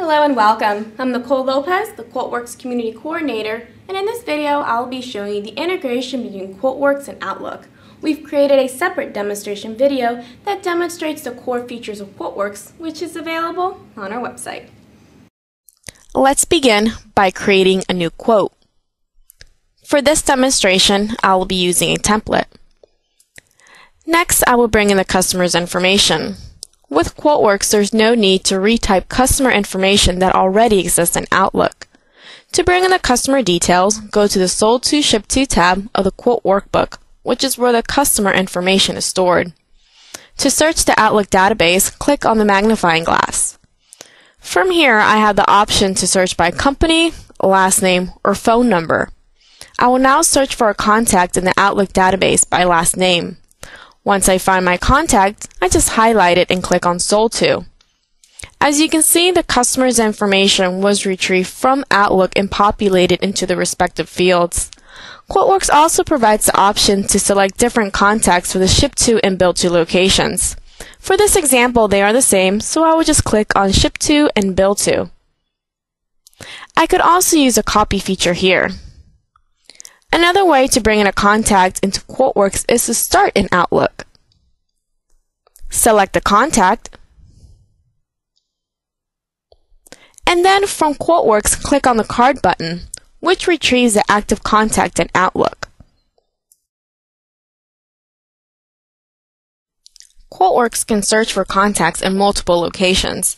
Hello and welcome. I'm Nicole Lopez, the QuoteWerks Community Coordinator, and in this video I'll be showing you the integration between QuoteWerks and Outlook. We've created a separate demonstration video that demonstrates the core features of QuoteWerks, which is available on our website. Let's begin by creating a new quote. For this demonstration, I will be using a template. Next, I will bring in the customer's information. With QuoteWerks, there's no need to retype customer information that already exists in Outlook. To bring in the customer details, go to the Sold To, Shipped To tab of the Quote Workbook, which is where the customer information is stored. To search the Outlook database, click on the magnifying glass. From here, I have the option to search by company, last name, or phone number. I will now search for a contact in the Outlook database by last name. Once I find my contact, I just highlight it and click on Sold To. As you can see, the customer's information was retrieved from Outlook and populated into the respective fields. QuoteWerks also provides the option to select different contacts for the Ship To and Bill To locations. For this example, they are the same, so I will just click on Ship To and Bill To. I could also use a copy feature here. Another way to bring in a contact into QuoteWerks is to start in Outlook. Select the contact, and then from QuoteWerks, click on the card button, which retrieves the active contact in Outlook. QuoteWerks can search for contacts in multiple locations.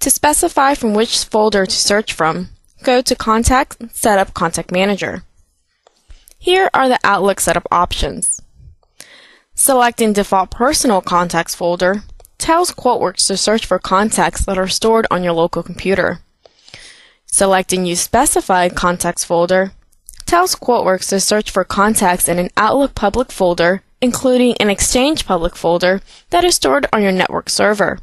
To specify from which folder to search from, go to Contact, Setup, Contact Manager. Here are the Outlook setup options. Selecting Default Personal Contacts folder tells QuoteWerks to search for contacts that are stored on your local computer. Selecting Use Specified Contacts folder tells QuoteWerks to search for contacts in an Outlook public folder, including an Exchange public folder that is stored on your network server.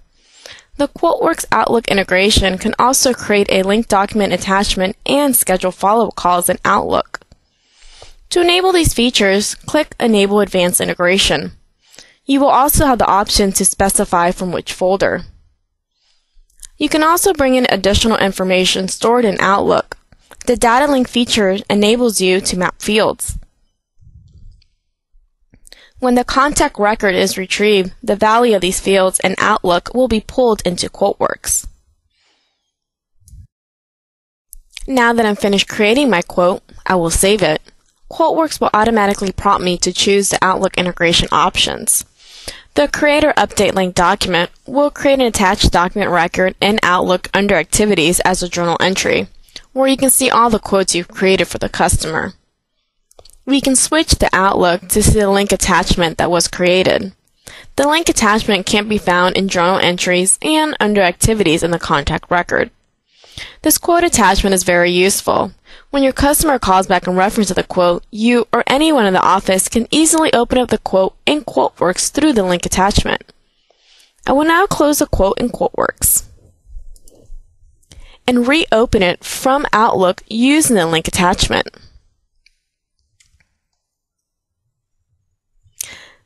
The QuoteWerks Outlook integration can also create a linked document attachment and schedule follow-up calls in Outlook. To enable these features, click Enable Advanced Integration. You will also have the option to specify from which folder. You can also bring in additional information stored in Outlook. The Data Link feature enables you to map fields. When the contact record is retrieved, the value of these fields in Outlook will be pulled into QuoteWerks. Now that I'm finished creating my quote, I will save it. QuoteWerks will automatically prompt me to choose the Outlook integration options. The Create or Update Link document will create an attached document record in Outlook under Activities as a journal entry, where you can see all the quotes you've created for the customer. We can switch to Outlook to see the link attachment that was created. The link attachment can be found in Journal Entries and under Activities in the Contact Record. This quote attachment is very useful. When your customer calls back in reference to the quote, you or anyone in the office can easily open up the quote in QuoteWerks through the link attachment. I will now close the quote in QuoteWerks and reopen it from Outlook using the link attachment.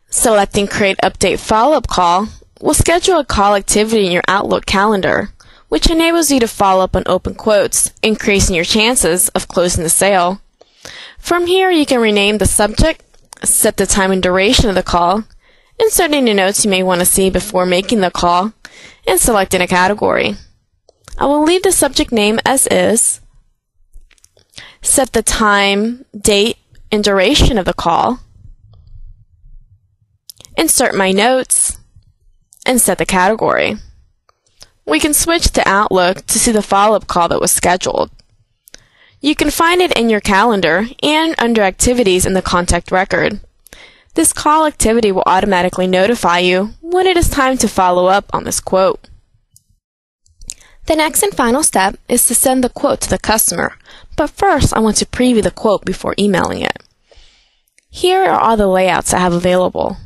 Selecting Create Update Follow-Up Call will schedule a call activity in your Outlook calendar, which enables you to follow up on open quotes, increasing your chances of closing the sale. From here, you can rename the subject, set the time and duration of the call, inserting the notes you may want to see before making the call, and selecting a category. I will leave the subject name as is, set the time, date, and duration of the call, insert my notes, and set the category. We can switch to Outlook to see the follow-up call that was scheduled. You can find it in your calendar and under Activities in the Contact Record. This call activity will automatically notify you when it is time to follow up on this quote. The next and final step is to send the quote to the customer, but first I want to preview the quote before emailing it. Here are all the layouts I have available.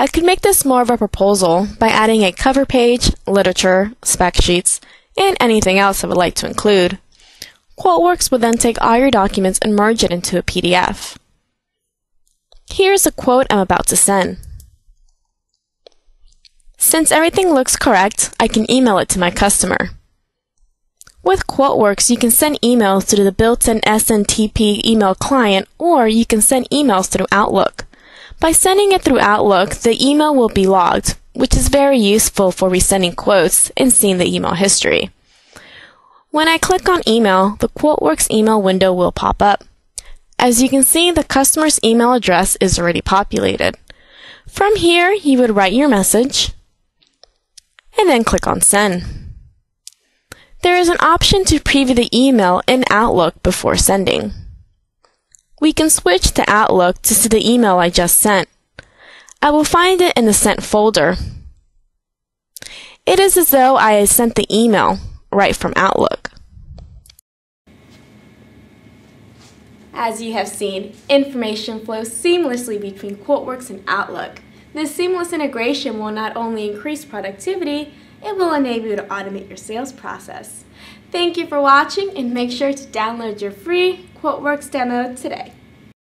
I could make this more of a proposal by adding a cover page, literature, spec sheets, and anything else I would like to include. QuoteWerks will then take all your documents and merge it into a PDF. Here's the quote I'm about to send. Since everything looks correct, I can email it to my customer. With QuoteWerks, you can send emails through the built-in SMTP email client, or you can send emails through Outlook. By sending it through Outlook, the email will be logged, which is very useful for resending quotes and seeing the email history. When I click on email, the QuoteWerks email window will pop up. As you can see, the customer's email address is already populated. From here, you would write your message and then click on Send. There is an option to preview the email in Outlook before sending. We can switch to Outlook to see the email I just sent. I will find it in the Sent folder. It is as though I had sent the email right from Outlook. As you have seen, information flows seamlessly between QuoteWerks and Outlook. This seamless integration will not only increase productivity, it will enable you to automate your sales process. Thank you for watching, and make sure to download your free QuoteWerks demo today.